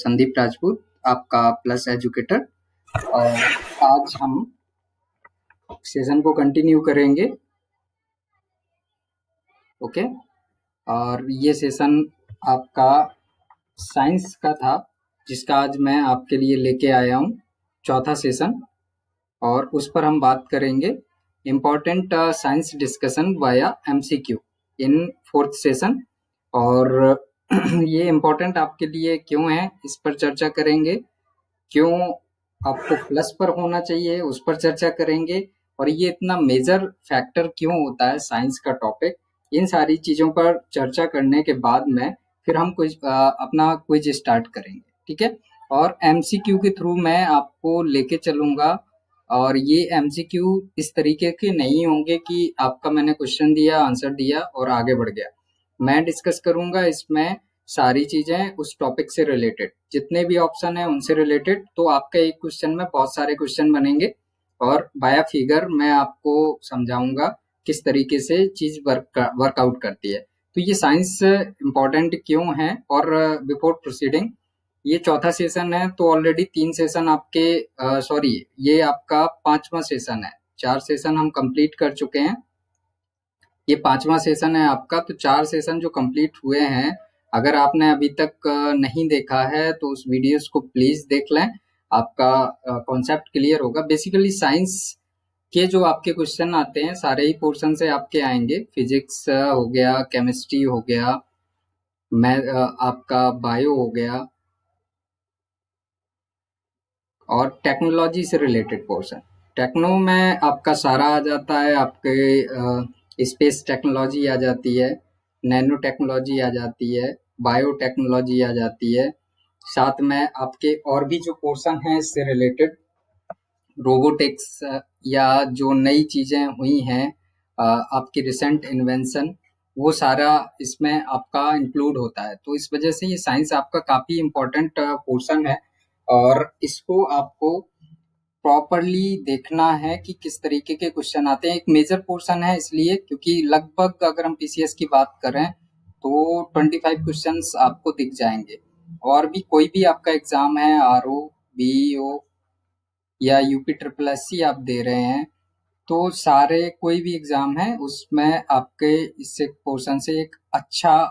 संदीप राजपूत, आपका plus educator. और आज हम सेशन को कंटिन्यू करेंगे। ओके, और ये सेशन आपका साइंस का था, जिसका आज मैं आपके लिए लेके आया हूँ चौथा सेशन, और उस पर हम बात करेंगे important science discussion via MCQ in fourth session. और ये इम्पोर्टेंट आपके लिए क्यों है, इस पर चर्चा करेंगे। क्यों आपको प्लस पर होना चाहिए, उस पर चर्चा करेंगे। और ये इतना मेजर फैक्टर क्यों होता है साइंस का टॉपिक, इन सारी चीज़ों पर चर्चा करने के बाद में फिर हम अपना क्विज स्टार्ट करेंगे, ठीक है। और MCQ के थ्रू मैं आपको लेके चलूँगा। और ये MCQ इस तरीके के नहीं होंगे कि आपका मैंने क्वेश्चन दिया, आंसर दिया और आगे बढ़ गया। मैं डिस्कस करूंगा इसमें सारी चीजें उस टॉपिक से रिलेटेड, जितने भी ऑप्शन है उनसे रिलेटेड। तो आपका एक क्वेश्चन में बहुत सारे क्वेश्चन बनेंगे, और बाय फिगर मैं आपको समझाऊंगा किस तरीके से चीज वर्कआउट करती है। तो ये साइंस इम्पोर्टेंट क्यों है। और बिफोर प्रोसीडिंग, ये चौथा सेशन है तो ऑलरेडी तीन सेशन आपके सॉरी ये आपका पांचवा सेशन है। चार सेशन हम कंप्लीट कर चुके हैं, ये पांचवा सेशन है आपका। तो चार सेशन जो कंप्लीट हुए हैं, अगर आपने अभी तक नहीं देखा है तो उस वीडियोस को प्लीज देख लें, आपका कॉन्सेप्ट क्लियर होगा। बेसिकली साइंस के जो आपके क्वेश्चन आते हैं सारे ही पोर्शन से आपके आएंगे। फिजिक्स हो गया, केमिस्ट्री हो गया, आपका बायो हो गया, और टेक्नोलॉजी से रिलेटेड पोर्शन। टेक्नो में आपका सारा आ जाता है, आपके स्पेस टेक्नोलॉजी आ जाती है, नैनो टेक्नोलॉजी आ जाती है, बायो टेक्नोलॉजी आ जाती है। साथ में आपके और भी जो पोर्शन हैं इससे रिलेटेड, रोबोटिक्स या जो नई चीज़ें हुई हैं, आपकी रिसेंट इन्वेंशन, वो सारा इसमें आपका इंक्लूड होता है। तो इस वजह से ये साइंस आपका काफ़ी इम्पोर्टेंट पोर्शन है, और इसको आपको प्रॉपरली देखना है कि किस तरीके के क्वेश्चन आते हैं। एक मेजर पोर्शन है इसलिए क्योंकि लगभग अगर हम पीसीएस की बात करें तो 25 क्वेश्चंस आपको दिख जाएंगे। और भी कोई भी आपका एग्जाम है, आरओ, बीओ या यूपी ट्रिपल एससी आप दे रहे हैं, तो सारे कोई भी एग्जाम है उसमें आपके इससे पोर्शन से एक अच्छा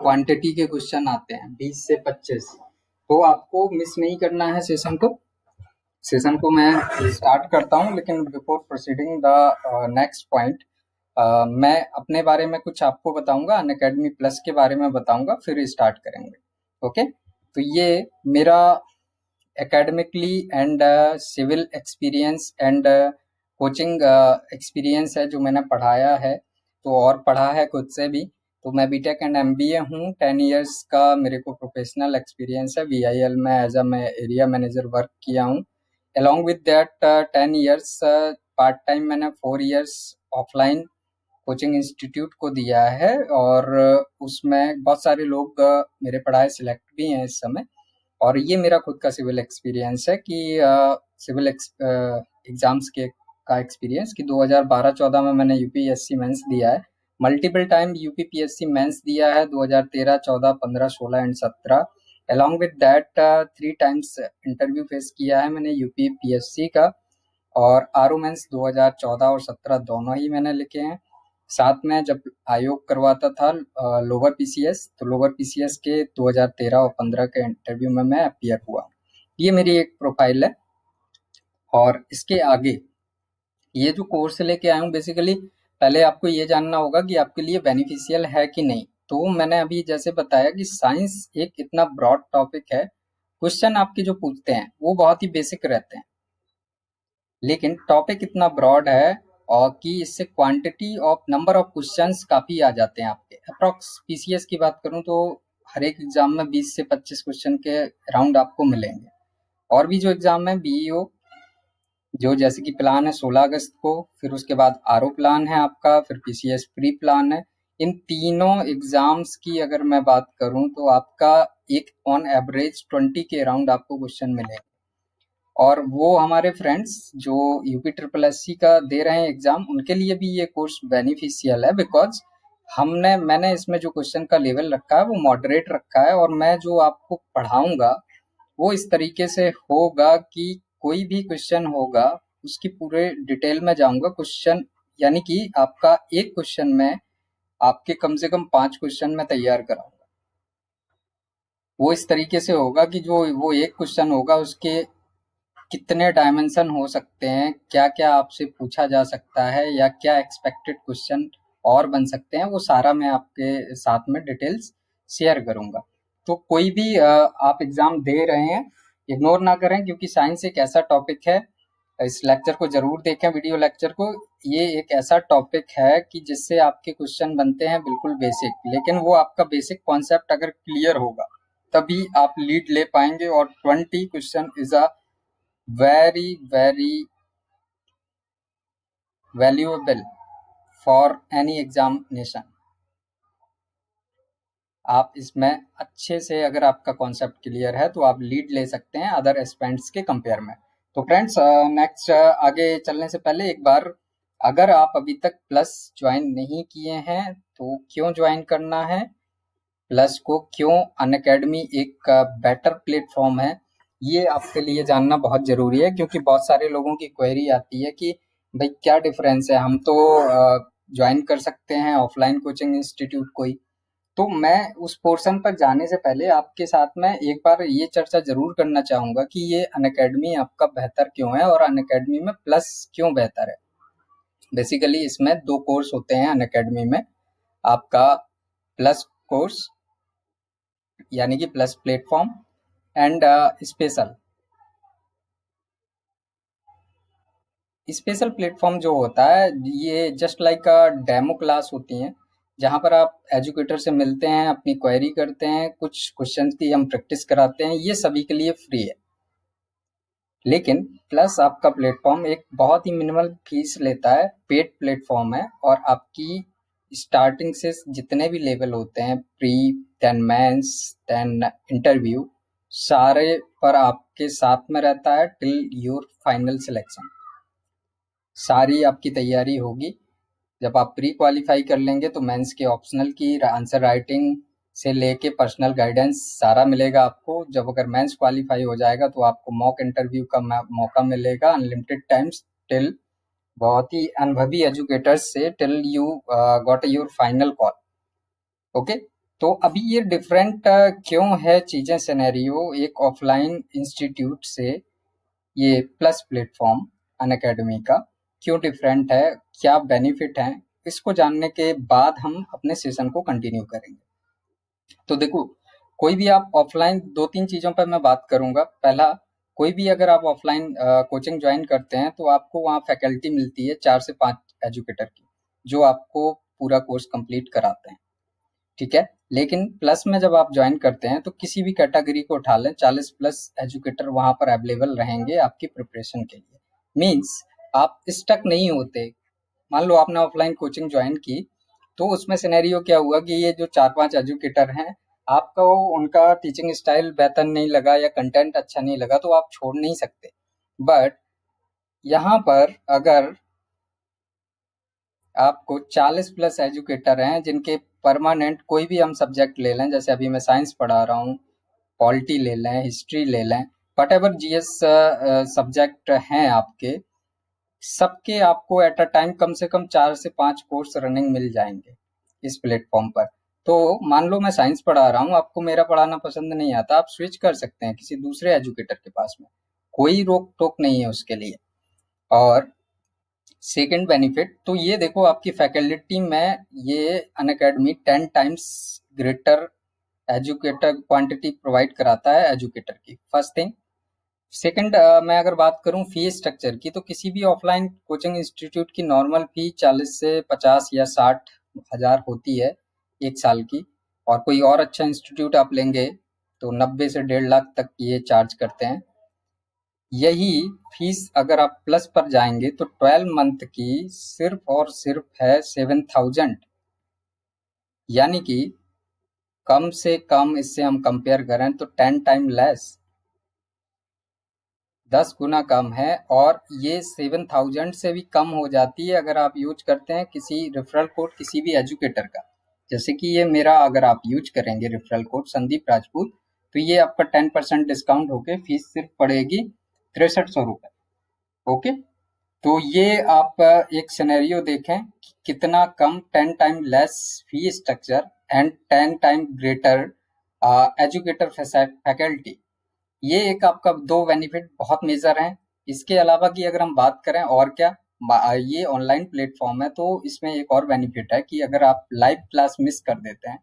क्वान्टिटी के क्वेश्चन आते हैं, 20 से 25। तो आपको मिस नहीं करना है सेशन को। सेशन को मैं स्टार्ट करता हूं, लेकिन before proceeding the next point, मैं अपने बारे में कुछ आपको बताऊंगा, अनअकैडमी प्लस के बारे में बताऊंगा, फिर स्टार्ट करेंगे। ओके, तो ये मेरा academically and civil experience and coaching experience है जो मैंने पढ़ाया है, तो और पढ़ा है खुद से भी। तो मैं बीटेक एंड MBA हूँ, 10 इयर्स का मेरे को प्रोफेशनल एक्सपीरियंस है। VIL में एज अ मैं एरिया मैनेजर वर्क किया हूँ। Along with that, 10 years part time मैंने 4 years ऑफलाइन कोचिंग इंस्टीट्यूट को दिया है, और उसमें बहुत सारे लोग मेरे पढ़ाए सिलेक्ट भी हैं इस समय। और ये मेरा खुद का सिविल एक्सपीरियंस है कि सिविल एग्जाम्स का एक्सपीरियंस कि 2012-14 में मैंने यूपीएससी मेंस दिया है, मल्टीपल टाइम यूपीपीएससी मेंस दिया है 2013, 14, 15, 16 and 17। Along with that 3 times interview face किया है मैंने यूपीपीएससी का, और आरओ मेंस 2014 और 17 दोनों ही मैंने लिखे हैं। साथ में जब आयोग करवाता था लोअर पीसीएस, तो लोअर पीसीएस के 2013 और 15 के इंटरव्यू में मैं अपियर हुआ। ये मेरी एक प्रोफाइल है। और इसके आगे ये जो कोर्स लेके आया हूँ, बेसिकली पहले आपको ये जानना होगा कि आपके लिए बेनिफिशियल है कि नहीं। तो मैंने अभी जैसे बताया कि साइंस एक इतना ब्रॉड टॉपिक है, क्वेश्चन आपके जो पूछते हैं वो बहुत ही बेसिक रहते हैं, लेकिन टॉपिक इतना ब्रॉड है और कि इससे quantity of number of questions काफ़ी आ जाते हैं आपके। अप्रॉक्स पीसीएस की बात करूं तो हर एक एग्ज़ाम में 20 से 25 क्वेश्चन के राउंड आपको मिलेंगे। और भी जो एग्ज़ाम है, बीओ जो जैसे कि प्लान है 16 अगस्त को, फिर उसके बाद आरओ प्लान है आपका, फिर पीसीएस प्री प्लान है। इन तीनों एग्जाम्स की अगर मैं बात करूं तो आपका एक ऑन एवरेज 20 के अराउंड आपको क्वेश्चन मिलेगा। और वो हमारे फ्रेंड्स जो यूपी ट्रिपल एससी का दे रहे हैं एग्जाम, उनके लिए भी ये कोर्स बेनिफिशियल है, बिकॉज मैंने इसमें जो क्वेश्चन का लेवल रखा है वो मॉडरेट रखा है। और मैं जो आपको पढ़ाऊंगा वो इस तरीके से होगा कि कोई भी क्वेश्चन होगा उसकी पूरे डिटेल में जाऊंगा। क्वेश्चन यानी कि आपका एक क्वेश्चन में आपके कम से कम 5 क्वेश्चन में तैयार कराऊंगा। वो इस तरीके से होगा कि जो वो एक क्वेश्चन होगा उसके कितने डायमेंशन हो सकते हैं, क्या क्या आपसे पूछा जा सकता है या क्या एक्सपेक्टेड क्वेश्चन और बन सकते हैं, वो सारा मैं आपके साथ में डिटेल्स शेयर करूंगा। तो कोई भी आप एग्जाम दे रहे हैं इग्नोर ना करें, क्योंकि साइंस एक ऐसा टॉपिक है, इस लेक्चर को जरूर देखें, वीडियो लेक्चर को। ये एक ऐसा टॉपिक है कि जिससे आपके क्वेश्चन बनते हैं बिल्कुल बेसिक, लेकिन वो आपका बेसिक कॉन्सेप्ट अगर क्लियर होगा तभी आप लीड ले पाएंगे। और 20 question is a very very valuable for any examination. आप इसमें अच्छे से अगर आपका कॉन्सेप्ट क्लियर है तो आप लीड ले सकते हैं अदर एस्पेरेंट्स के कंपेयर में। तो फ्रेंड्स, नेक्स्ट आगे चलने से पहले एक बार, अगर आप अभी तक प्लस ज्वाइन नहीं किए हैं तो क्यों ज्वाइन करना है, प्लस को क्यों, अनअकैडमी एक बेटर प्लेटफॉर्म है, ये आपके लिए जानना बहुत जरूरी है। क्योंकि बहुत सारे लोगों की क्वेरी आती है कि भाई क्या डिफरेंस है, हम तो ज्वाइन कर सकते हैं ऑफलाइन कोचिंग इंस्टीट्यूट कोई। तो मैं उस पोर्शन पर जाने से पहले आपके साथ में एक बार ये चर्चा जरूर करना चाहूंगा कि ये अनअकैडमी आपका बेहतर क्यों है और अनअकैडमी में प्लस क्यों बेहतर है। बेसिकली इसमें 2 कोर्स होते हैं अनअकैडमी में, आपका प्लस कोर्स यानी कि plus platform and special. Special platform जो होता है ये just like a demo class होती है, जहाँ पर आप एजुकेटर से मिलते हैं, अपनी क्वेरी करते हैं, कुछ क्वेश्चंस की हम प्रैक्टिस कराते हैं, ये सभी के लिए फ्री है। लेकिन प्लस आपका प्लेटफॉर्म एक बहुत ही मिनिमल फीस लेता है, पेड प्लेटफॉर्म है, और आपकी स्टार्टिंग से जितने भी लेवल होते हैं pre then mains then interview, सारे पर आपके साथ में रहता है टिल योर फाइनल सिलेक्शन। सारी आपकी तैयारी होगी, जब आप प्री क्वालिफाई कर लेंगे तो मेंस के ऑप्शनल की आंसर राइटिंग से लेके पर्सनल गाइडेंस सारा मिलेगा आपको। जब अगर मेंस क्वालिफाई हो जाएगा तो आपको मॉक इंटरव्यू का मौका मिलेगा अनलिमिटेड टाइम्स टिल, बहुत ही अनुभवी एजुकेटर्स से, till you got your final call. Okay, तो अभी ये डिफरेंट क्यों है चीजें, सिनेरियो एक ऑफलाइन इंस्टीट्यूट से ये प्लस प्लेटफॉर्म अनअकैडमी का क्यों डिफरेंट है, क्या बेनिफिट है, इसको जानने के बाद हम अपने सेशन को कंटिन्यू करेंगे। तो देखो, कोई भी आप ऑफलाइन 2-3 चीजों पर मैं बात करूंगा। पहला, कोई भी अगर आप ऑफलाइन कोचिंग ज्वाइन करते हैं तो आपको वहाँ फैकल्टी मिलती है 4 से 5 एजुकेटर की, जो आपको पूरा कोर्स कंप्लीट कराते हैं, ठीक है। लेकिन प्लस में जब आप ज्वाइन करते हैं तो किसी भी कैटेगरी को उठा लें, 40+ एजुकेटर वहाँ पर अवेलेबल रहेंगे आपकी प्रिपरेशन के लिए। मीन्स आप स्टक नहीं होते। मान लो आपने ऑफलाइन कोचिंग ज्वाइन की तो उसमें सिनेरियो क्या हुआ कि ये जो 4-5 एजुकेटर हैं, आपको उनका टीचिंग स्टाइल बेहतर नहीं लगा या कंटेंट अच्छा नहीं लगा तो आप छोड़ नहीं सकते। बट यहाँ पर अगर आपको 40+ एजुकेटर हैं जिनके परमानेंट, कोई भी हम सब्जेक्ट ले लें, जैसे अभी मैं साइंस पढ़ा रहा हूँ, पॉलिटी ले लें, हिस्ट्री ले लें, वट एवर GS सब्जेक्ट हैं आपके, सबके आपको एट अ टाइम कम से कम 4 से 5 कोर्स रनिंग मिल जाएंगे इस प्लेटफॉर्म पर। तो मान लो मैं साइंस पढ़ा रहा हूँ, आपको मेरा पढ़ाना पसंद नहीं आता, आप स्विच कर सकते हैं किसी दूसरे एजुकेटर के पास में, कोई रोक टोक नहीं है उसके लिए। और सेकंड बेनिफिट तो ये देखो, आपकी फैकल्टी में ये Unacademy 10 times greater educator quantity provide कराता है एजुकेटर की, फर्स्ट थिंग। सेकंड, मैं अगर बात करूं फी स्ट्रक्चर की, तो किसी भी ऑफलाइन कोचिंग इंस्टीट्यूट की नॉर्मल फी 40 से 50 या 60 हज़ार होती है एक साल की, और कोई और अच्छा इंस्टीट्यूट आप लेंगे तो 90 से 1.5 लाख तक ये चार्ज करते हैं। यही फीस अगर आप प्लस पर जाएंगे तो 12 मंथ की सिर्फ और सिर्फ है 7,000, यानी कि कम से कम, इससे हम कंपेयर करें तो 10 टाइम लेस, 10 गुना कम है। और ये 7,000 से भी कम हो जाती है अगर आप यूज करते हैं किसी रेफरल कोड किसी भी एजुकेटर का। जैसे कि ये मेरा अगर आप यूज करेंगे रेफरल कोड संदीप राजपूत, तो ये आपका 10% डिस्काउंट होके फीस सिर्फ पड़ेगी 6300 रुपये। ओके, तो ये आप एक सिनेरियो देखें कि कितना कम 10 time less fee structure and 10 time greater educator faculty, ये एक आपका दो बेनिफिट बहुत मेजर हैं। इसके अलावा कि अगर हम बात करें और क्या, ये ऑनलाइन प्लेटफॉर्म है तो इसमें एक और बेनिफिट है कि अगर आप लाइव क्लास मिस कर देते हैं,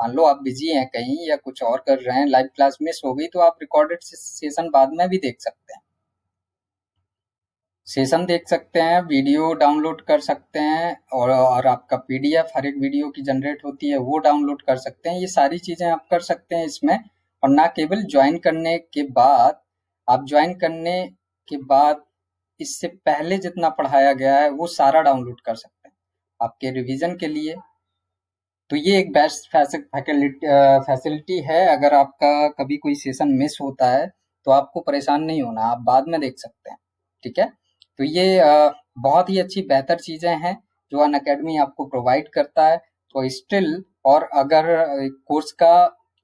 मान लो आप बिजी हैं कहीं या कुछ और कर रहे हैं, लाइव क्लास मिस हो गई तो आप रिकॉर्डेड सेशन बाद में भी देख सकते हैं, सेशन देख सकते हैं, वीडियो डाउनलोड कर सकते हैं और आपका पीडीएफ हर एक वीडियो की जनरेट होती है वो डाउनलोड कर सकते हैं। ये सारी चीजें आप कर सकते हैं इसमें। और ना केवल ज्वाइन करने के बाद, आप ज्वाइन करने के बाद इससे पहले जितना पढ़ाया गया है वो सारा डाउनलोड कर सकते हैं आपके रिवीजन के लिए। तो ये एक बेस्ट फैसिलिटी है। अगर आपका कभी कोई सेशन मिस होता है तो आपको परेशान नहीं होना, आप बाद में देख सकते हैं, ठीक है। तो ये बहुत ही अच्छी बेहतर चीजें हैं जो अनअकैडमी आपको प्रोवाइड करता है। तो स्टिल, और अगर कोर्स का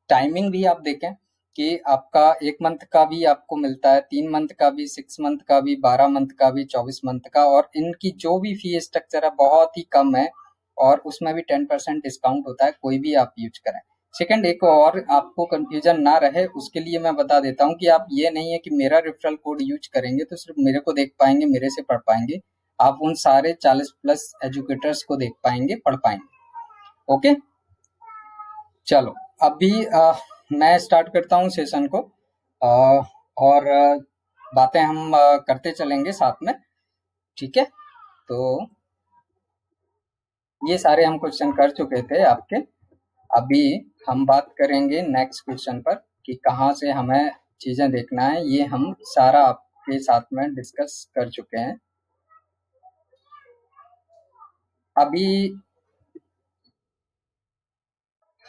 टाइमिंग भी आप देखें कि आपका 1 मंथ का भी आपको मिलता है, 3 मंथ का भी, 6 मंथ का भी, 12 मंथ का भी, 24 मंथ का, और इनकी जो भी फी स्ट्रक्चर है बहुत ही कम है और उसमें भी 10% डिस्काउंट होता है, कोई भी आप यूज करें। सेकंड, एक और आपको कंफ्यूजन ना रहे उसके लिए मैं बता देता हूं कि आप, ये नहीं है कि मेरा रेफरल कोड यूज करेंगे तो सिर्फ मेरे को देख पाएंगे, मेरे से पढ़ पाएंगे, आप उन सारे 40+ एजुकेटर्स को देख पाएंगे, पढ़ पाएंगे। ओके, चलो अभी मैं स्टार्ट करता हूं सेशन को और बातें हम करते चलेंगे साथ में, ठीक है। तो ये सारे हम क्वेश्चन कर चुके थे आपके, अभी हम बात करेंगे नेक्स्ट क्वेश्चन पर कि कहाँ से हमें चीजें देखना है, ये हम सारा आपके साथ में डिस्कस कर चुके हैं। अभी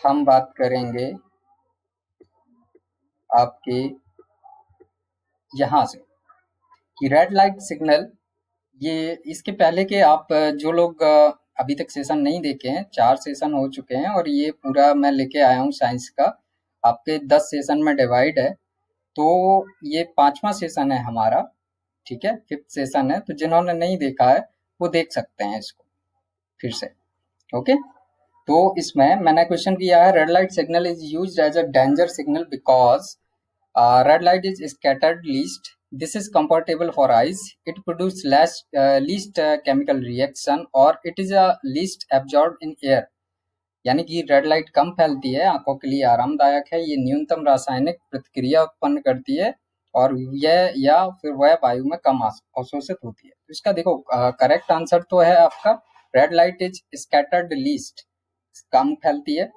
हम बात करेंगे आपके यहाँ से कि रेड लाइट सिग्नल, ये इसके पहले के आप जो लोग अभी तक सेशन नहीं देखे हैं, 4 सेशन हो चुके हैं और ये पूरा मैं लेके आया हूँ साइंस का, आपके 10 सेशन में डिवाइड है, तो ये 5वां सेशन है हमारा, ठीक है, 5th सेशन है। तो जिन्होंने नहीं देखा है वो देख सकते हैं इसको फिर से। ओके, तो इसमें मैंने क्वेश्चन किया है, red light signal is used as a danger signal because red light is scattered least, this is comfortable for eyes, it produces least chemical reaction or it is least absorbed in air, यानी कि red light कम फैलती है, आंखों के लिए आरामदायक है, ये न्यूनतम रासायनिक प्रतिक्रिया उत्पन्न करती है और यह या फिर वह वायु में कम अवशोषित होती है। इसका देखो करेक्ट आंसर तो है आपका red light is scattered least, कम फैलती है।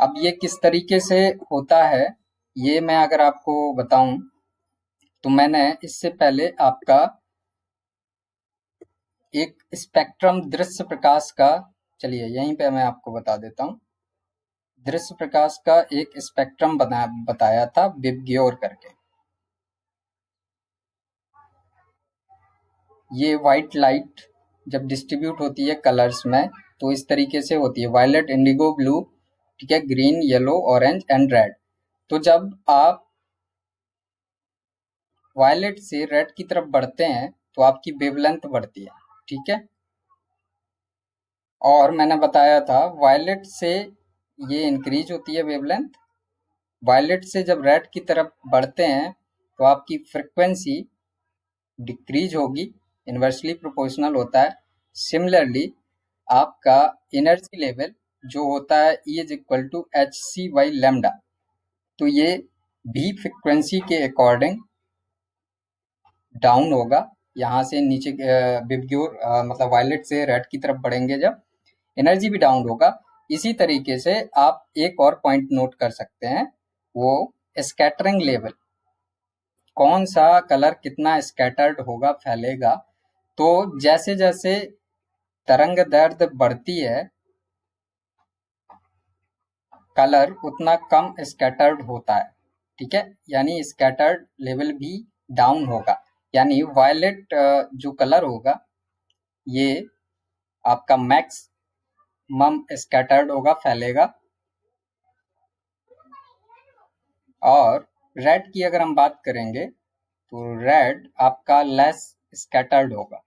अब ये किस तरीके से होता है ये मैं अगर आपको बताऊं तो मैंने इससे पहले आपका एक स्पेक्ट्रम दृश्य प्रकाश का, चलिए यहीं पे मैं आपको बता देता हूँ, दृश्य प्रकाश का एक स्पेक्ट्रम बताया था बिबग्योर करके, ये व्हाइट लाइट जब डिस्ट्रीब्यूट होती है कलर्स में तो इस तरीके से होती है, वायलेट, इंडिगो, ब्लू, ठीक है, green, yellow, orange and red. तो जब आप वायलेट से रेड की तरफ बढ़ते हैं तो आपकी वेवलेंथ बढ़ती है, ठीक है। और मैंने बताया था वायलेट से ये इंक्रीज होती है वेवलेंथ, वायलेट से जब रेड की तरफ बढ़ते हैं तो आपकी फ्रिक्वेंसी डिक्रीज होगी, इन्वर्सली प्रोपोर्शनल होता है। सिमिलरली आपका एनर्जी लेवल जो होता है E is equal to hc/λ, तो ये भी फ्रिक्वेंसी के अकॉर्डिंग डाउन होगा, यहाँ से नीचे बिबग्योर मतलब वायलेट से रेड की तरफ बढ़ेंगे जब, एनर्जी भी डाउन होगा। इसी तरीके से आप एक और पॉइंट नोट कर सकते हैं, वो स्कैटरिंग लेवल, कौन सा कलर कितना स्कैटर्ड होगा, फैलेगा। तो जैसे जैसे तरंग दैर्ध्य बढ़ती है कलर उतना कम स्कैटर्ड होता है, ठीक है, यानी स्कैटर्ड लेवल भी डाउन होगा, यानी वायलेट जो कलर होगा ये आपका मैक्सिमम स्कैटर्ड होगा, फैलेगा। और रेड की अगर हम बात करेंगे तो रेड आपका लेस स्कैटर्ड होगा।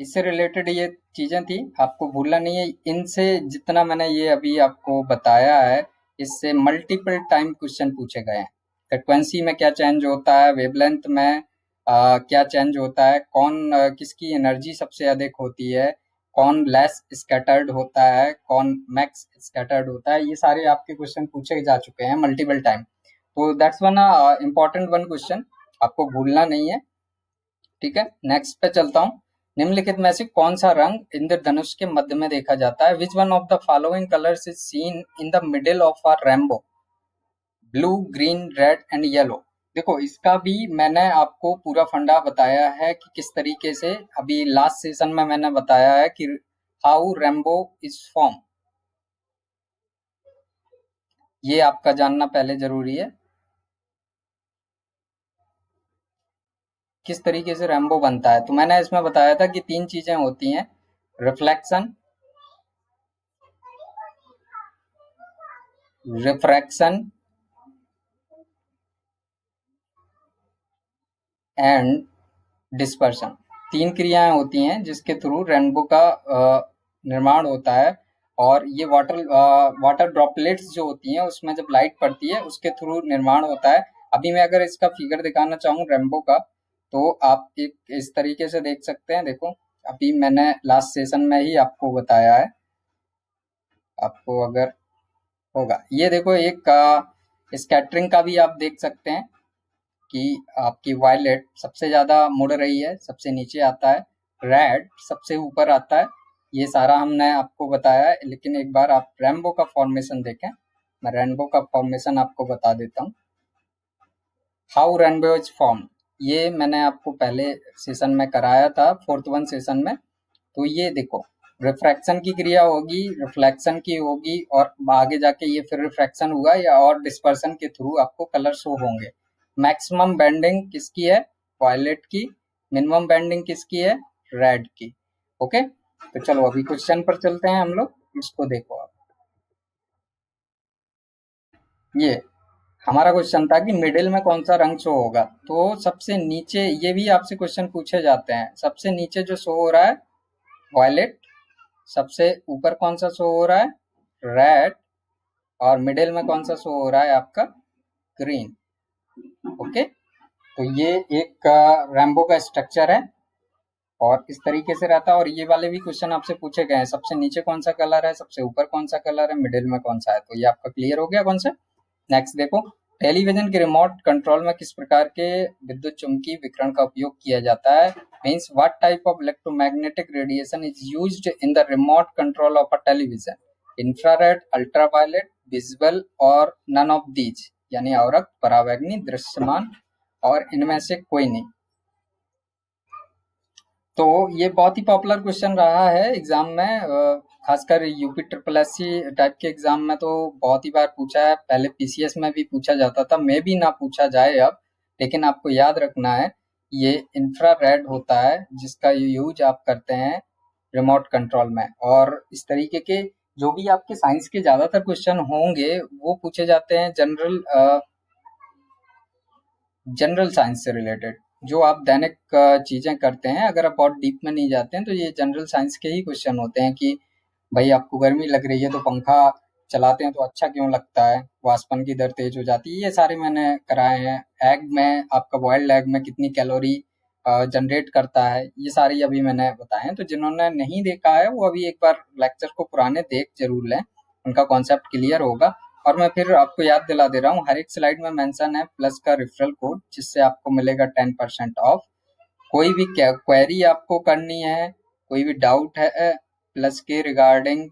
इससे रिलेटेड ये चीजें थी, आपको भूलना नहीं है। इनसे जितना मैंने ये अभी आपको बताया है, इससे मल्टीपल टाइम क्वेश्चन पूछे गए हैं। फ्रिक्वेंसी में क्या चेंज होता है, वेवलेंथ में क्या चेंज होता है, कौन किसकी एनर्जी सबसे अधिक होती है, कौन लेस स्कैटर्ड होता है, कौन मैक्स स्कैटर्ड होता है, ये सारे आपके क्वेश्चन पूछे जा चुके हैं मल्टीपल टाइम। तो that's one important one question, आपको भूलना नहीं है। ठीक है, नेक्स्ट पे चलता हूँ। निम्नलिखित में से कौन सा रंग इंद्रधनुष के मध्य में देखा जाता है? Which one of the following colours is seen in the middle of a rainbow? Blue, green, red and yellow. देखो, इसका भी मैंने आपको पूरा फंडा बताया है कि किस तरीके से, अभी लास्ट सेशन में मैंने बताया है कि हाउ रेनबो इज फॉर्म, ये आपका जानना पहले जरूरी है, किस तरीके से रेनबो बनता है। तो मैंने इसमें बताया था कि तीन चीजें होती हैं, रिफ्लेक्शन, रिफ्रैक्शन एंड डिस्पर्शन। तीन क्रियाएं होती हैं जिसके थ्रू रेनबो का निर्माण होता है। और ये वाटर ड्रॉपलेट्स जो होती हैं, उसमें जब लाइट पड़ती है उसके थ्रू निर्माण होता है। अभी मैं अगर इसका फिगर दिखाना चाहूँ रेनबो का, तो आप एक इस तरीके से देख सकते हैं। देखो, अभी मैंने लास्ट सेशन में ही आपको बताया है, आपको अगर होगा ये देखो, एक स्कैटरिंग का भी आप देख सकते हैं कि आपकी वायलेट सबसे ज्यादा मुड़ रही है, सबसे नीचे आता है, रेड सबसे ऊपर आता है। ये सारा हमने आपको बताया है, लेकिन एक बार आप रेनबो का फॉर्मेशन देखें। मैं रेनबो का फॉर्मेशन आपको बता देता हूँ, हाउ रेनबो इज फॉर्म, ये मैंने आपको पहले सेशन में कराया था, 4th सेशन में। तो ये देखो, रिफ्रैक्शन की क्रिया होगी, रिफ्लेक्शन की होगी, और आगे जाके ये फिर रिफ्रैक्शन हुआ या और डिस्पर्सन के थ्रू आपको कलर शो होंगे। मैक्सिमम बैंडिंग किसकी है? वायलेट की। मिनिमम बैंडिंग किसकी है? रेड की। ओके, तो चलो अभी क्वेश्चन पर चलते हैं हम लोग। इसको देखो आप, ये हमारा क्वेश्चन था कि मिडिल में कौन सा रंग शो होगा। तो सबसे नीचे, ये भी आपसे क्वेश्चन पूछे जाते हैं, सबसे नीचे जो शो हो रहा है वायलेट, सबसे ऊपर कौन सा शो हो रहा है रेड, और मिडिल में कौन सा शो हो रहा है आपका ग्रीन। ओके, तो ये एक रेनबो का स्ट्रक्चर है और इस तरीके से रहता है। और ये वाले भी क्वेश्चन आपसे पूछे गए हैं, सबसे नीचे कौन सा कलर है, सबसे ऊपर कौन सा कलर है, मिडिल में कौन सा है। तो ये आपका क्लियर हो गया कौन सा। नेक्स्ट देखो, टेलीविजन के रिमोट कंट्रोल में किस प्रकार के विद्युत चुम्बकीय विकिरण का उपयोग किया जाता है? Means what type of electromagnetic radiation is used in the remote control of a television? Infrared, ultraviolet, visual और नन ऑफ दीज, यानी औरक, परावैग्नि, दृश्यमान और इनमें से कोई नहीं। तो ये बहुत ही पॉपुलर क्वेश्चन रहा है एग्जाम में, खासकर यूपी ट्रिपल एससी टाइप के एग्जाम में तो बहुत ही बार पूछा है। पहले पीसीएस में भी पूछा जाता था, मे भी ना पूछा जाए अब, लेकिन आपको याद रखना है ये इंफ्रारेड होता है जिसका यूज आप करते हैं रिमोट कंट्रोल में। और इस तरीके के जो भी आपके साइंस के ज्यादातर क्वेश्चन होंगे वो पूछे जाते हैं जनरल साइंस से रिलेटेड, जो आप दैनिक चीजें करते हैं। अगर आप बहुत डीप में नहीं जाते हैं तो ये जनरल साइंस के ही क्वेश्चन होते हैं कि भाई आपको गर्मी लग रही है तो पंखा चलाते हैं तो अच्छा क्यों लगता है, वाष्पन की दर तेज हो जाती है, ये सारे मैंने कराए हैं। एग में आपका बॉइल्ड एग में कितनी कैलोरी जनरेट करता है, ये सारी अभी मैंने बताए हैं। तो जिन्होंने नहीं देखा है वो अभी एक बार लेक्चर को पुराने देख जरूर लें, उनका कॉन्सेप्ट क्लियर होगा। और मैं फिर आपको याद दिला दे रहा हूँ, हर एक स्लाइड में मेंशन है प्लस का रेफरल कोड, जिससे आपको मिलेगा 10% ऑफ। कोई भी क्वेरी आपको करनी है, कोई भी डाउट है प्लस के रिगार्डिंग,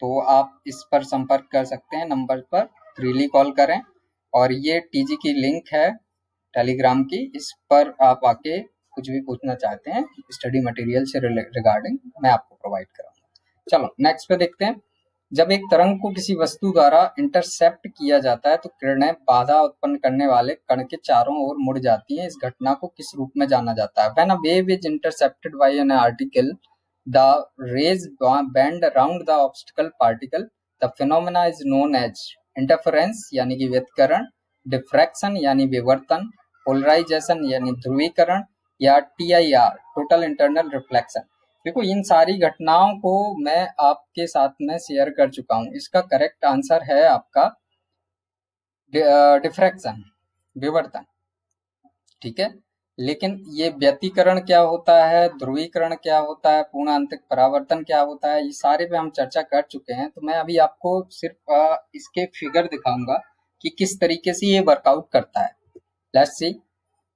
तो आप इस पर संपर्क कर सकते हैं, नंबर पर फ्रीली कॉल करें। और ये टीजी की लिंक है टेलीग्राम की, इस पर आप आके कुछ भी पूछना चाहते हैं स्टडी मटेरियल से रिगार्डिंग, मैं आपको प्रोवाइड कराऊंगा। चलो नेक्स्ट पे देखते हैं। जब एक तरंग को किसी वस्तु द्वारा इंटरसेप्ट किया जाता है तो किरणें बाधा उत्पन्न करने वाले कण के चारों ओर मुड़ जाती हैं, इस घटना को किस रूप में जाना जाता है? When a wave is intercepted by an article the rays bend around the obstacle particle the phenomena is known as interference यानी कि व्यतिकरण, डिफ्रैक्शन यानी विवर्तन, पोलराइजेशन यानी ध्रुवीकरण या TIR टोटल इंटरनल रिफ्लेक्शन। देखो इन सारी घटनाओं को मैं आपके साथ में शेयर कर चुका हूं। इसका करेक्ट आंसर है आपका डिफ्रैक्शन, विवर्तन। ठीक है, लेकिन ये व्यतिकरण क्या होता है, ध्रुवीकरण क्या होता है, पूर्ण आंतरिक परावर्तन क्या होता है, ये सारे पे हम चर्चा कर चुके हैं। तो मैं अभी आपको सिर्फ इसके फिगर दिखाऊंगा कि किस तरीके से ये वर्कआउट करता है। Let's see,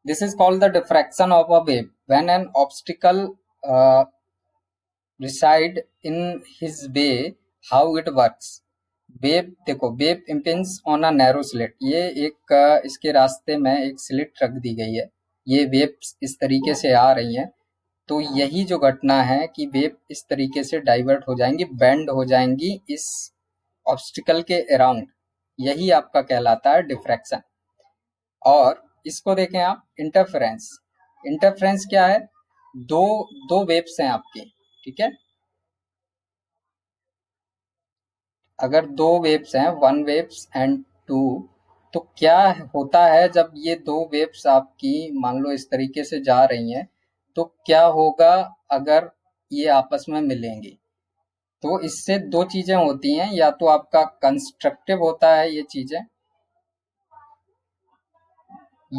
this is called the diffraction of a wave when an obstacle reside in his way, how it works। Wave देखो, wave impinges on a narrow slit, ये एक इसके रास्ते में एक स्लिट रख दी गई है, ये वेव्स इस तरीके से आ रही हैं। तो यही जो घटना है कि वेव इस तरीके से डाइवर्ट हो जाएंगी, बैंड हो जाएंगी इस ऑब्स्टिकल के अराउंड, यही आपका कहलाता है डिफ्रैक्शन। और इसको देखें आप, इंटरफेरेंस। इंटरफेरेंस क्या है, दो वेव्स हैं आपकी, ठीक है, अगर दो वेव्स हैं, वन वेव्स एंड टू, तो क्या होता है जब ये दो वेव्स आपकी मान लो इस तरीके से जा रही हैं, तो क्या होगा अगर ये आपस में मिलेंगी। तो इससे दो चीजें होती हैं, या तो आपका कंस्ट्रक्टिव होता है ये चीजें,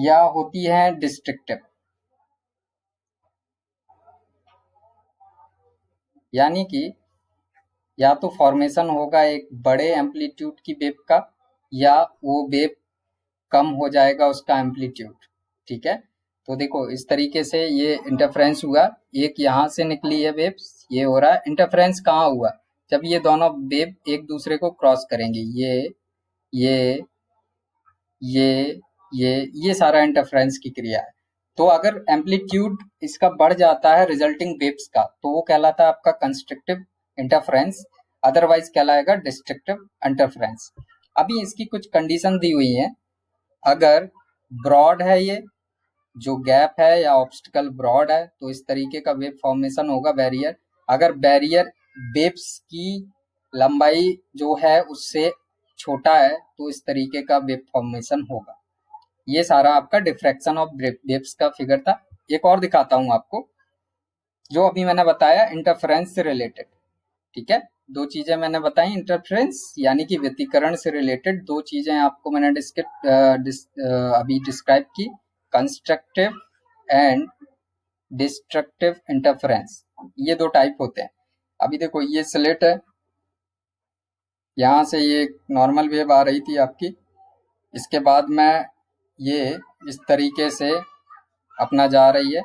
या होती है डिस्ट्रक्टिव। यानी कि या तो फॉर्मेशन होगा एक बड़े एम्पलीट्यूड की वेव का, या वो वेव कम हो जाएगा उसका एम्पलीट्यूड। ठीक है, तो देखो इस तरीके से ये इंटरफेरेंस हुआ, एक यहाँ से निकली है वेव्स, ये हो रहा है इंटरफेरेंस। कहाँ हुआ, जब ये दोनों वेव एक दूसरे को क्रॉस करेंगे, ये सारा इंटरफेरेंस की क्रिया है। तो अगर एम्पलीट्यूड इसका बढ़ जाता है रिजल्टिंग वेव्स का, तो वो कहलाता है आपका कंस्ट्रक्टिव इंटरफेरेंस, अदरवाइज कहलाएगा डिस्ट्रक्टिव इंटरफेरेंस। अभी इसकी कुछ कंडीशन दी हुई है, अगर ब्रॉड है ये जो गैप है या ऑब्स्टिकल ब्रॉड है, तो इस तरीके का वेव फॉर्मेशन होगा बैरियर। अगर बैरियर वेव्स की लंबाई जो है उससे छोटा है, तो इस तरीके का वेव फॉर्मेशन होगा। ये सारा आपका डिफ्रैक्शन ऑफ वेव्स का फिगर था। एक और दिखाता हूं आपको, जो अभी मैंने बताया इंटरफेरेंस से रिलेटेड। ठीक है, दो चीजें मैंने बताई, इंटरफेरेंस यानी कि व्यतिकरण से रिलेटेड दो चीजें आपको मैंने अभी डिस्क्राइब की, कंस्ट्रक्टिव एंड डिस्ट्रक्टिव इंटरफेरेंस, ये दो टाइप होते हैं। अभी देखो ये स्लिट है, यहाँ से ये नॉर्मल वेव आ रही थी आपकी, इसके बाद में ये इस तरीके से अपना जा रही है,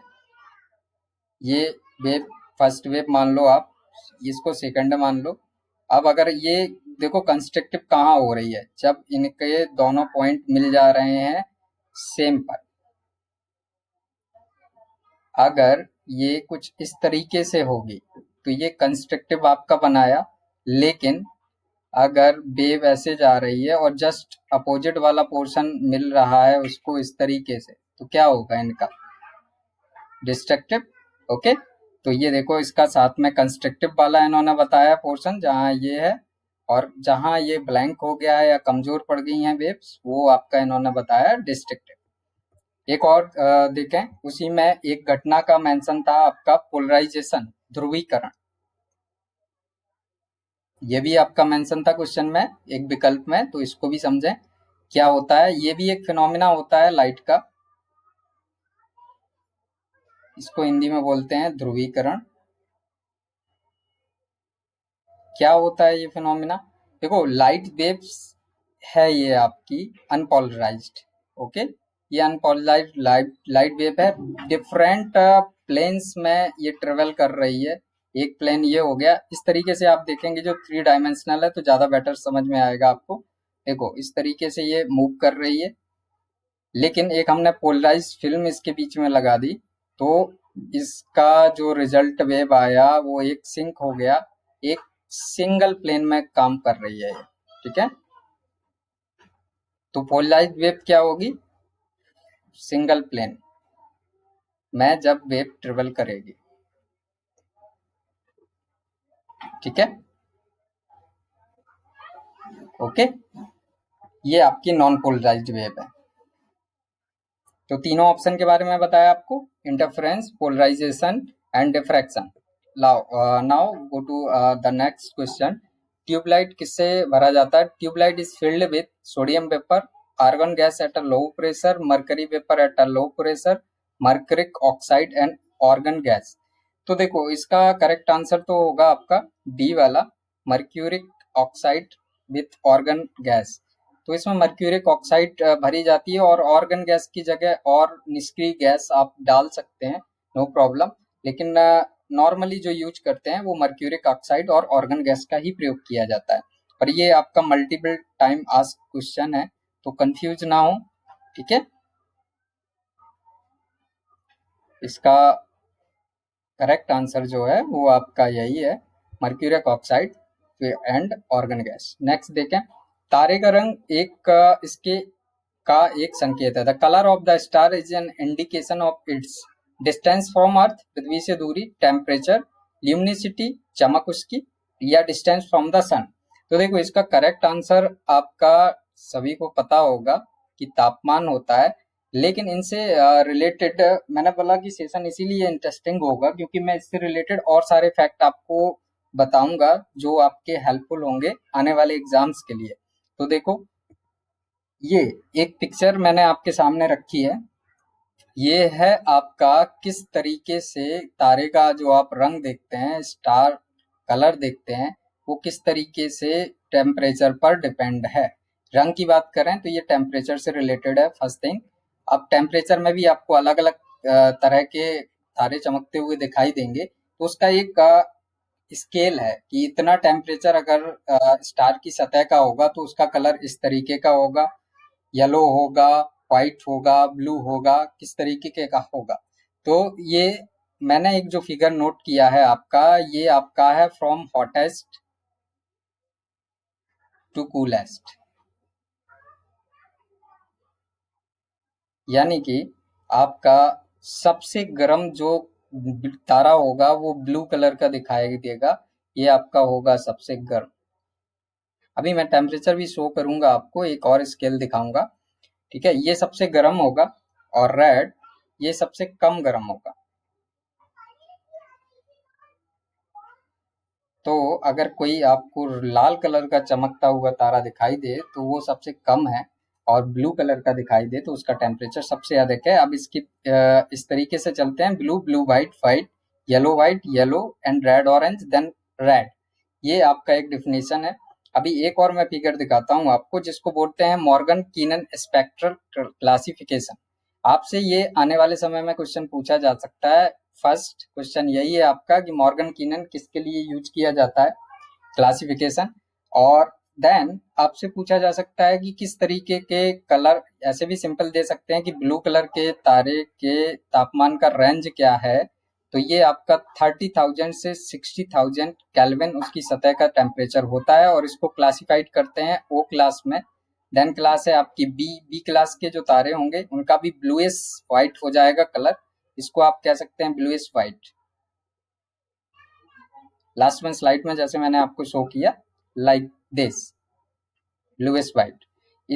ये वेव फर्स्ट वेव मान लो आप, इसको सेकंड मान लो। अब अगर ये देखो कंस्ट्रक्टिव कहाँ हो रही है, जब इनके दोनों पॉइंट मिल जा रहे हैं सेम पर। अगर ये कुछ इस तरीके से होगी तो ये कंस्ट्रक्टिव आपका बनाया, लेकिन अगर वेव ऐसे जा रही है और जस्ट अपोजिट वाला पोर्शन मिल रहा है उसको इस तरीके से, तो क्या होगा इनका डिस्ट्रक्टिव। ओके, तो ये देखो इसका साथ में कंस्ट्रक्टिव वाला इन्होंने बताया पोर्शन, जहाँ ये है और जहाँ ये ब्लैंक हो गया है या कमजोर पड़ गई हैं वेव्स, वो आपका इन्होंने बताया डिस्ट्रक्टिव। एक और देखें, उसी में एक घटना का मेंशन था आपका पोलराइजेशन, ध्रुवीकरण, ये भी आपका मेंशन था क्वेश्चन में एक विकल्प में, तो इसको भी समझें क्या होता है। ये भी एक फिनोमिना होता है लाइट का, इसको हिंदी में बोलते हैं ध्रुवीकरण। क्या होता है ये फिनोमिना, देखो लाइट वेव्स है ये आपकी अनपोलराइज्ड। ओके, ये अनपोलराइज्ड लाइट वेव है, डिफरेंट प्लेन्स में ये ट्रेवल कर रही है। एक प्लेन ये हो गया, इस तरीके से आप देखेंगे जो 3 डायमेंशनल है तो ज्यादा बेटर समझ में आएगा आपको। देखो इस तरीके से ये मूव कर रही है, लेकिन एक हमने पोलराइज्ड फिल्म इसके बीच में लगा दी, तो इसका जो रिजल्ट वेव आया वो एक सिंक हो गया, एक सिंगल प्लेन में काम कर रही है। ठीक है, तो पोलराइज्ड वेव क्या होगी, सिंगल प्लेन में जब वेव ट्रेवल करेगी। ठीक है, ओके, ये आपकी नॉन पोलराइज्ड वेव है। तो तीनों ऑप्शन के बारे में बताया आपको, interference, polarisation and diffraction. Now go to the next question. Tubelight किससे भरा जाता है? Tubelight is filled with sodium vapour, argon gas at a low pressure, mercury vapour at a low pressure, mercuric oxide and argon gas. तो देखो इसका correct answer तो होगा आपका डी वाला, mercuric oxide with argon gas. तो इसमें mercuric oxide भरी जाती है और ऑर्गन गैस की जगह और निष्क्रिय गैस आप डाल सकते हैं, नो प्रॉब्लम। लेकिन नॉर्मली जो यूज करते हैं वो मर्क्यूरिक ऑक्साइड और ऑर्गन गैस का ही प्रयोग किया जाता है। पर ये आपका मल्टीपल टाइम आस्क्ड क्वेश्चन है तो कंफ्यूज ना हो, ठीक है। इसका करेक्ट आंसर जो है वो आपका यही है, mercuric oxide and argon gas. Next देखें, तारे का रंग एक इसके का एक संकेत है। The colour of the star is an indication of its distance from earth, पृथ्वी से दूरी, टेम्परेचर, ल्यूमिनिसिटी, चमक उसकी, या डिस्टेंस फ्रॉम द सन। तो देखो इसका करेक्ट आंसर आपका सभी को पता होगा कि तापमान होता है, लेकिन इनसे रिलेटेड मैंने बोला कि सेशन इसीलिए इंटरेस्टिंग होगा क्योंकि मैं इससे रिलेटेड और सारे फैक्ट आपको बताऊंगा जो आपके हेल्पफुल होंगे आने वाले एग्जाम्स के लिए। तो देखो ये एक पिक्चर मैंने आपके सामने रखी है, ये है आपका किस तरीके से तारे का जो आप रंग देखते हैं, स्टार कलर देखते हैं, वो किस तरीके से टेम्परेचर पर डिपेंड है। रंग की बात करें तो ये टेम्परेचर से रिलेटेड है फर्स्ट थिंग। अब टेम्परेचर में भी आपको अलग अलग तरह के तारे चमकते हुए दिखाई देंगे, तो उसका एक स्केल है कि इतना टेम्परेचर अगर स्टार की सतह का होगा तो उसका कलर इस तरीके का होगा, येलो होगा, व्हाइट होगा, ब्लू होगा, किस तरीके का होगा। तो ये मैंने एक जो फिगर नोट किया है आपका, ये आपका है फ्रॉम हॉटेस्ट टू कूलेस्ट, यानी कि आपका सबसे गर्म जो तारा होगा वो ब्लू कलर का दिखाई देगा, ये आपका होगा सबसे गर्म। अभी मैं टेम्परेचर भी शो करूंगा आपको, एक और स्केल दिखाऊंगा, ठीक है। ये सबसे गर्म होगा और रेड ये सबसे कम गर्म होगा। तो अगर कोई आपको लाल कलर का चमकता हुआ तारा दिखाई दे तो वो सबसे कम है, और ब्लू कलर का दिखाई दे तो उसका टेम्परेचर सबसे अधिक है। अब इसकी इस तरीके से चलते हैं, blue, blue, white, white, yellow, white, yellow and red, orange, then red. ये आपका एक डिफिनेशन है। अभी एक और मैं फिगर दिखाता हूं आपको जिसको बोलते हैं मॉर्गन कीनन स्पेक्ट्रल क्लासिफिकेशन। आपसे ये आने वाले समय में क्वेश्चन पूछा जा सकता है। फर्स्ट क्वेश्चन यही है आपका कि मॉर्गन कीनन किसके लिए यूज किया जाता है, क्लासिफिकेशन। और देन आपसे पूछा जा सकता है कि किस तरीके के कलर, ऐसे भी सिंपल दे सकते हैं कि ब्लू कलर के तारे के तापमान का रेंज क्या है, तो ये आपका 30,000 से 60,000 केल्विन उसकी सतह का टेम्परेचर होता है और इसको क्लासिफाइड करते हैं ओ क्लास में। देन क्लास है आपकी बी, बी क्लास के जो तारे होंगे उनका भी ब्लूइश व्हाइट हो जाएगा कलर, इसको आप कह सकते हैं ब्लूइश व्हाइट। लास्ट में स्लाइड में जैसे मैंने आपको शो किया लाइक दिस ब्लूइश व्हाइट।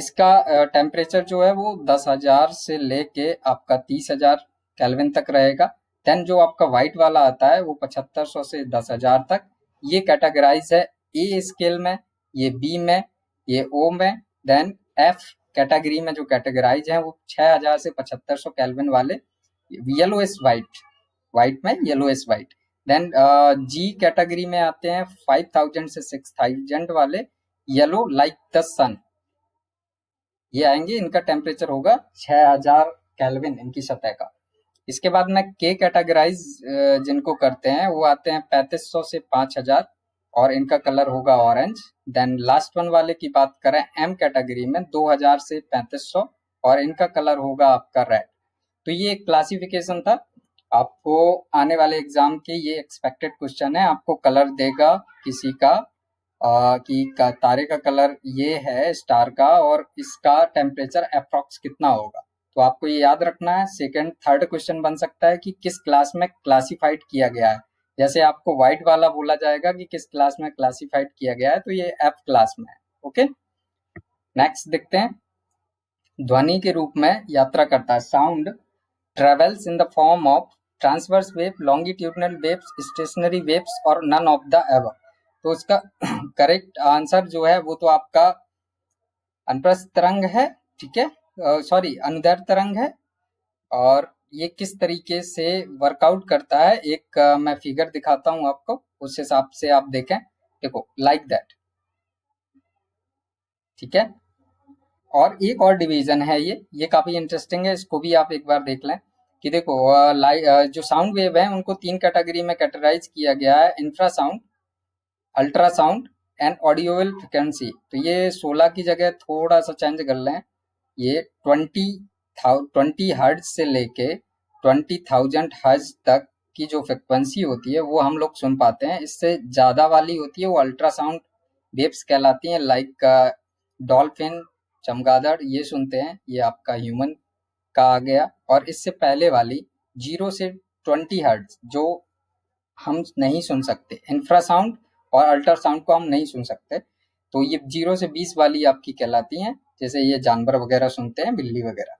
इसका टेम्परेचर जो है वो 10,000 से लेके आपका 30,000 केल्विन तक रहेगा। देन जो आपका व्हाइट वाला आता है वो 7500 से 10,000 तक। ये कैटेगराइज है ए स्केल में, ये बी में, ये ओ में, देन एफ कैटेगरी में जो कैटेगराइज है वो 6,000 से 7500 केल्विन वाले येलोइश व्हाइट, व्हाइट में yellowish white. Then G category में आते हैं 5000 से 6000 वाले येलो लाइक द सन, ये आएंगे, इनका टेम्परेचर होगा 6000 केल्विन इनकी सतह का। इसके बाद में के कैटेगराइज जिनको करते हैं वो आते हैं 3500 से 5000 और इनका कलर होगा ऑरेंज। देन लास्ट वन वाले की बात करें एम कैटेगरी में 2000 से 3500 और इनका कलर होगा आपका रेड। तो ये एक क्लासिफिकेशन था, आपको आने वाले एग्जाम के ये एक्सपेक्टेड क्वेश्चन है, आपको कलर देगा किसी का कि तारे का कलर ये है स्टार का और इसका टेम्परेचर अप्रॉक्स कितना होगा, तो आपको ये याद रखना है। सेकंड थर्ड क्वेश्चन बन सकता है कि किस क्लास में क्लासिफाइड किया गया है, जैसे आपको व्हाइट वाला बोला जाएगा कि किस क्लास में क्लासिफाइड किया गया है, तो ये एफ क्लास में है, ओके। नेक्स्ट देखते हैं, ध्वनि के रूप में यात्रा करता है। Sound travels in the form of transverse wave, longitudinal waves, stationary waves और नन ऑफ द एवर। तो उसका करेक्ट आंसर जो है वो तो आपका अनुप्रस्थ तरंग है, ठीक है, सॉरी अनुदैर्घ तरंग है। और ये किस तरीके से वर्कआउट करता है, एक मैं फिगर दिखाता हूं आपको, उस हिसाब से आप देखें। देखो लाइक दैट, ठीक है। और एक और डिवीजन है, ये काफी इंटरेस्टिंग है, इसको भी आप एक बार देख लें कि देखो जो साउंड वेव है उनको 3 कैटेगरी में कैटेगराइज किया गया है, infrasound, ultrasound and audible frequency. तो ये 16 की जगह थोड़ा सा चेंज कर लें, ये 20 हर्ट्ज से लेके 20,000 हर्ट्ज तक की जो फ्रिक्वेंसी होती है वो हम लोग सुन पाते हैं। इससे ज़्यादा वाली होती है वो अल्ट्रासाउंड वेव्स कहलाती हैं। लाइक डॉल्फिन, चमगादड़ ये सुनते हैं, ये आपका ह्यूमन का आ गया। और इससे पहले वाली 0 से 20 हर्ट्ज जो हम नहीं सुन सकते, इंफ्रासाउंड और अल्ट्रासाउंड को हम नहीं सुन सकते, तो ये 0 से 20 वाली आपकी कहलाती हैं, जैसे ये जानवर वगैरह सुनते हैं, बिल्ली वगैरह।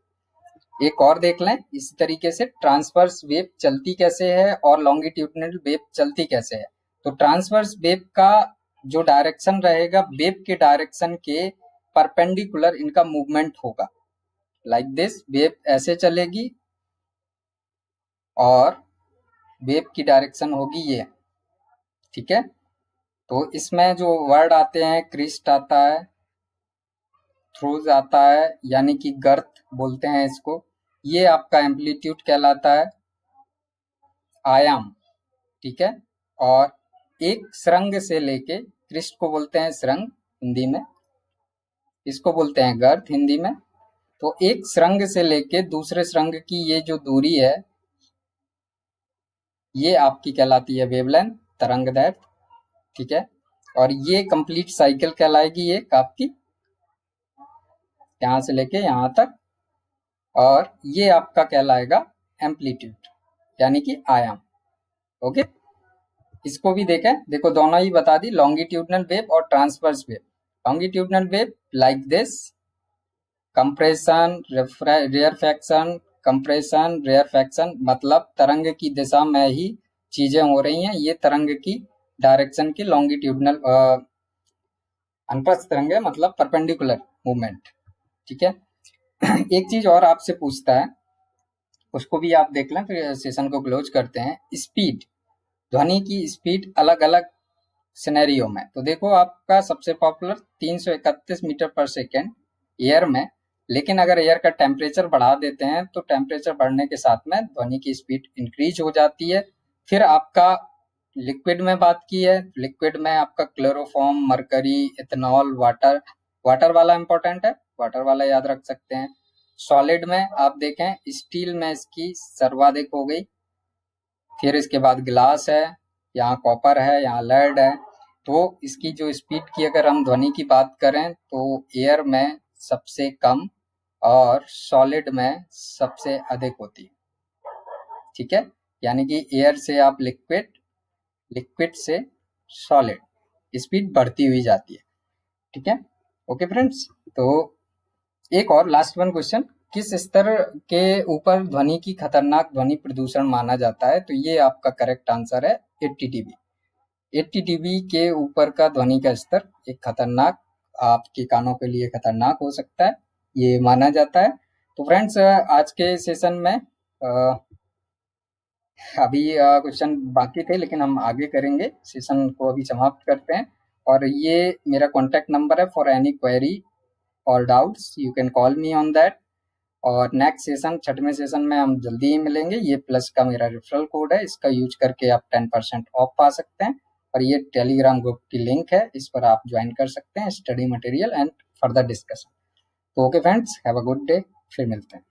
एक और देख लें, इसी तरीके से ट्रांसवर्स वेव चलती कैसे है और लॉन्गिट्यूडनल वेव चलती कैसे है। तो ट्रांसवर्स वेव का जो डायरेक्शन रहेगा वेव के डायरेक्शन के परपेंडिकुलर इनका मूवमेंट होगा। लाइक दिस, वेव ऐसे चलेगी और वेव की डायरेक्शन होगी ये, ठीक है। तो इसमें जो वर्ड आते हैं, क्रिस्ट आता है, थ्रूज आता है, यानी कि गर्थ बोलते हैं इसको, ये आपका एम्पलीट्यूड कहलाता है, आयाम, ठीक है। और एक श्रृंग से लेके, क्रिस्ट को बोलते हैं श्रृंग हिंदी में, इसको बोलते हैं गर्थ हिंदी में। तो एक श्रृंग से लेके दूसरे श्रृंग की ये जो दूरी है ये आपकी कहलाती है वेवलेंथ, तरंगदैर्घ्य, ठीक है। और ये कंप्लीट साइकिल कहलाएगी एक आपकी, यहाँ से लेके यहाँ तक। और ये आपका कहलाएगा एम्पलीट्यूड यानी कि आयाम, ओके। इसको भी देखें, देखो दोनों ही बता दी, लॉन्गिट्यूडनल वेव और transverse wave. Longitudinal wave like this, compression, rarefaction, compression, rarefaction, मतलब तरंग की दिशा में ही चीजें हो रही हैं। ये तरंग की डायरेक्शन की लॉन्गिट्यूडनल अनुप्रस्थ तरंग है, मतलब परपेंडिकुलर मूवमेंट, ठीक है। एक चीज और आपसे पूछता है, उसको भी आप देख लें, फिर सेशन को क्लोज करते हैं। स्पीड, ध्वनि की स्पीड अलग अलग सिनेरियो में। तो देखो आपका सबसे popular 331 metre per second air में, लेकिन अगर एयर का टेम्परेचर बढ़ा देते हैं तो टेम्परेचर बढ़ने के साथ में ध्वनि की स्पीड इंक्रीज हो जाती है। फिर आपका लिक्विड में बात की है, लिक्विड में आपका chloroform, mercury, ethanol, water, water वाला इंपॉर्टेंट है, वाटर वाला याद रख सकते हैं। सॉलिड में आप देखें, स्टील में इसकी सर्वाधिक हो गई, फिर इसके बाद ग्लास है, यहाँ कॉपर है, यहाँ लेड है। तो इसकी जो स्पीड की अगर हम ध्वनि की बात करें तो एयर में सबसे कम और सॉलिड में सबसे अधिक होती है, ठीक है। यानी कि एयर से आप लिक्विड, लिक्विड से सॉलिड, स्पीड बढ़ती हुई जाती है, ठीक है, ओके फ्रेंड्स। तो एक और लास्ट वन क्वेश्चन, किस स्तर के ऊपर ध्वनि की खतरनाक ध्वनि प्रदूषण माना जाता है? तो ये आपका करेक्ट आंसर है 80 dB। 80 dB के ऊपर का ध्वनि का स्तर एक खतरनाक, आपके कानों के लिए खतरनाक हो सकता है, ये माना जाता है। तो फ्रेंड्स आज के सेशन में अभी क्वेश्चन बाकी थे लेकिन हम आगे करेंगे, सेशन को अभी समाप्त करते हैं। और ये मेरा कॉन्टैक्ट नंबर है, फॉर एनी क्वेरी और doubts you can call me on that. और नेक्स्ट सेशन, 6वें सेशन में हम जल्दी ही मिलेंगे। ये प्लस का मेरा रेफरल कोड है, इसका यूज करके आप 10% ऑफ पा सकते हैं। और ये टेलीग्राम ग्रुप की लिंक है, इस पर आप ज्वाइन कर सकते हैं, study material and further discussion. तो okay friends, have a good day, फिर मिलते हैं।